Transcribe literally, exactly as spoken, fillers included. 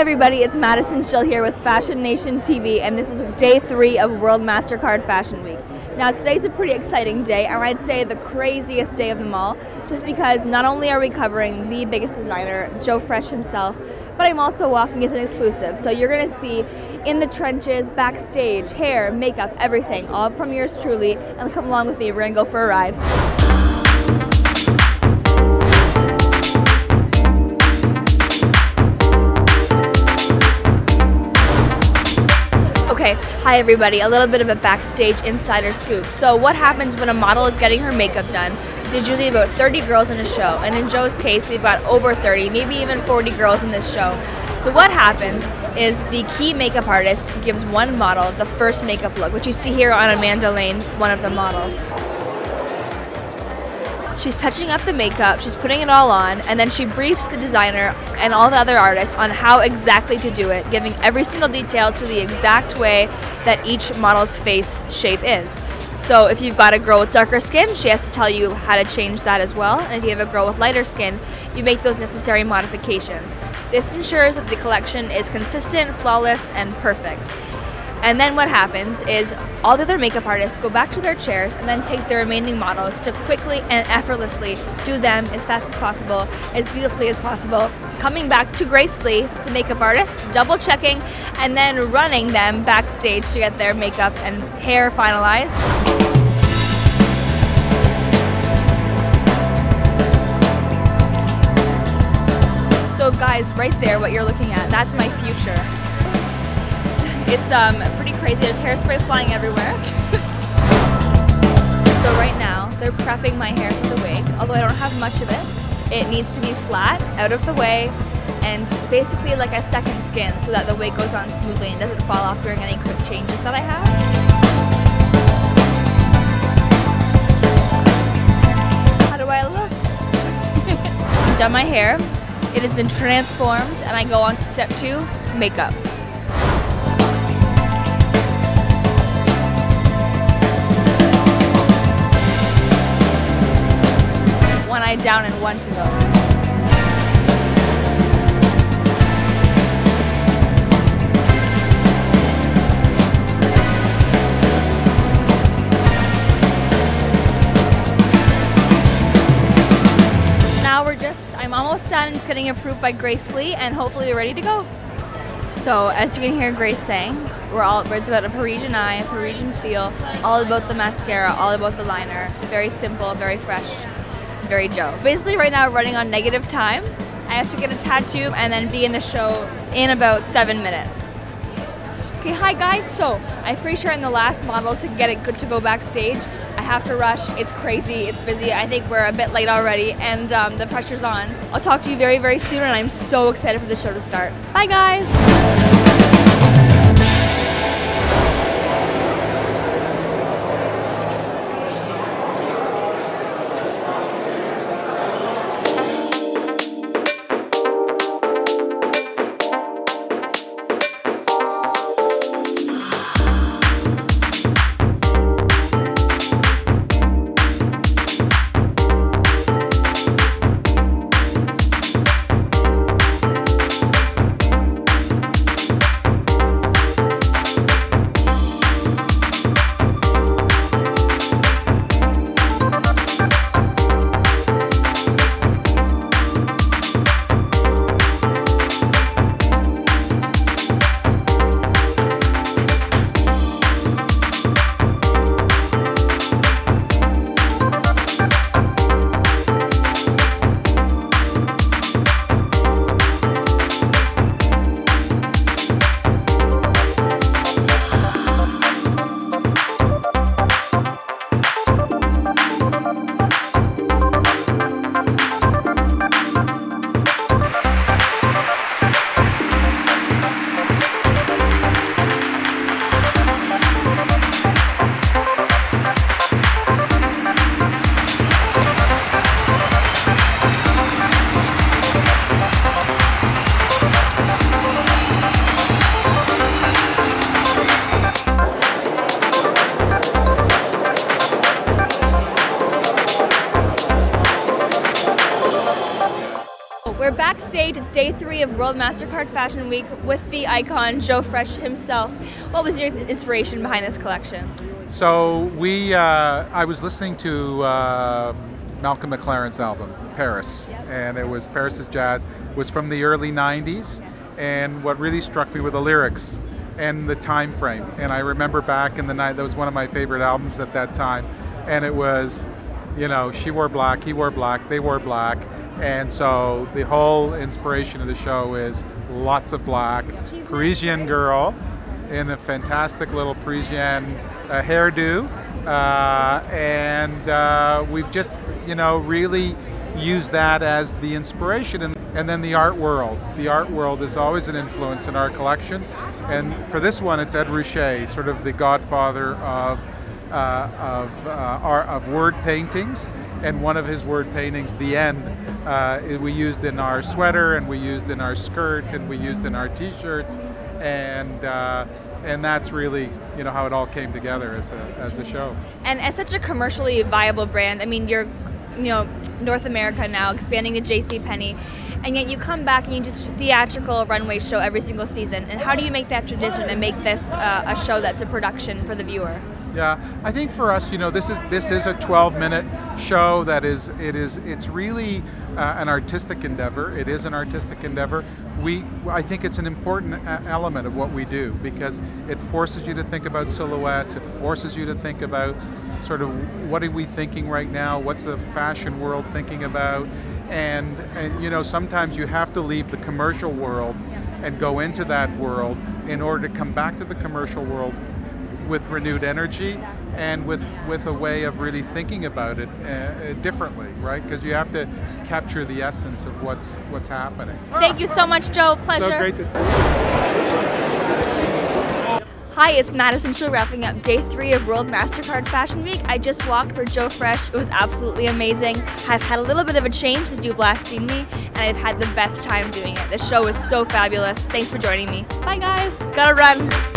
Hey everybody, it's Madison Schill here with Fashion Nation T V, and this is day three of World MasterCard Fashion Week. Now today's a pretty exciting day, and I'd say the craziest day of them all, just because not only are we covering the biggest designer, Joe Fresh himself, but I'm also walking as an exclusive. So you're going to see in the trenches, backstage, hair, makeup, everything, all from yours truly, and come along with me, we're going to go for a ride. Okay, hi everybody, a little bit of a backstage insider scoop. So what happens when a model is getting her makeup done? There's usually about thirty girls in a show, and in Joe's case we've got over thirty, maybe even forty girls in this show. So what happens is the key makeup artist gives one model the first makeup look, which you see here on Amanda Lane, one of the models. She's touching up the makeup, she's putting it all on, and then she briefs the designer and all the other artists on how exactly to do it, giving every single detail to the exact way that each model's face shape is. So if you've got a girl with darker skin, she has to tell you how to change that as well, and if you have a girl with lighter skin, you make those necessary modifications. This ensures that the collection is consistent, flawless, and perfect. And then what happens is all the other makeup artists go back to their chairs and then take the remaining models to quickly and effortlessly do them as fast as possible, as beautifully as possible, coming back to Grace Lee, the makeup artist, double checking, and then running them backstage to get their makeup and hair finalized. So guys, right there, what you're looking at, that's my future. It's um, pretty crazy, there's hairspray flying everywhere. So right now, they're prepping my hair for the wig, although I don't have much of it. It needs to be flat, out of the way, and basically like a second skin so that the wig goes on smoothly and doesn't fall off during any quick changes that I have. How do I look? I've done my hair, it has been transformed, and I go on to step two, makeup. One eye down and one to go. Now we're just, I'm almost done, just getting approved by Grace Lee, and hopefully we're ready to go. So as you can hear Grace saying, we're all, it's about a Parisian eye, a Parisian feel, all about the mascara, all about the liner. Very simple, very fresh. Very Joe. Basically right now running on negative time. I have to get a tattoo and then be in the show in about seven minutes. Okay, hi guys, so I'm pretty sure I'm the last model to get it good to go backstage. I have to rush, it's crazy, it's busy, I think we're a bit late already, and um, the pressure's on. So I'll talk to you very, very soon, and I'm so excited for the show to start. Bye guys! backstage. It's day three of World MasterCard Fashion Week with the icon Joe Fresh himself. What was your inspiration behind this collection? So we, uh, I was listening to uh, Malcolm McLaren's album, Paris, yep. and it was Paris's Jazz. It was from the early nineties, and what really struck me were the lyrics and the time frame. And I remember back in the night, that was one of my favorite albums at that time, and it was, you know, she wore black, he wore black, they wore black, and so the whole inspiration of the show is lots of black. She's Parisian girl in a fantastic little Parisian uh, hairdo, uh, and uh, we've just, you know, really used that as the inspiration. And, and then the art world. The art world is always an influence in our collection, and for this one it's Ed Ruscha, sort of the godfather of Uh, of, uh, our, of word paintings, and one of his word paintings, The End, uh, we used in our sweater, and we used in our skirt, and we used in our t-shirts, and uh, and that's really, you know, how it all came together as a, as a show. And as such a commercially viable brand, I mean, you're, you know, North America now, expanding to J C Penney, and yet you come back and you do such a theatrical runway show every single season, and how do you make that tradition and make this uh, a show that's a production for the viewer? Yeah, I think for us, you know, this is this is a twelve-minute show. That is, it is, it's really uh, an artistic endeavor. It is an artistic endeavor. We, I think, it's an important element of what we do, because it forces you to think about silhouettes. It forces you to think about sort of what are we thinking right now? What's the fashion world thinking about? And and you know, sometimes you have to leave the commercial world and go into that world in order to come back to the commercial world with renewed energy and with with a way of really thinking about it uh, differently, right? Because you have to capture the essence of what's what's happening. Thank you so much, Joe. Pleasure. So great to see you. Hi, it's Madison Schill wrapping up day three of World MasterCard Fashion Week. I just walked for Joe Fresh. It was absolutely amazing. I've had a little bit of a change since you've last seen me, and I've had the best time doing it. The show is so fabulous. Thanks for joining me. Bye, guys. Gotta run.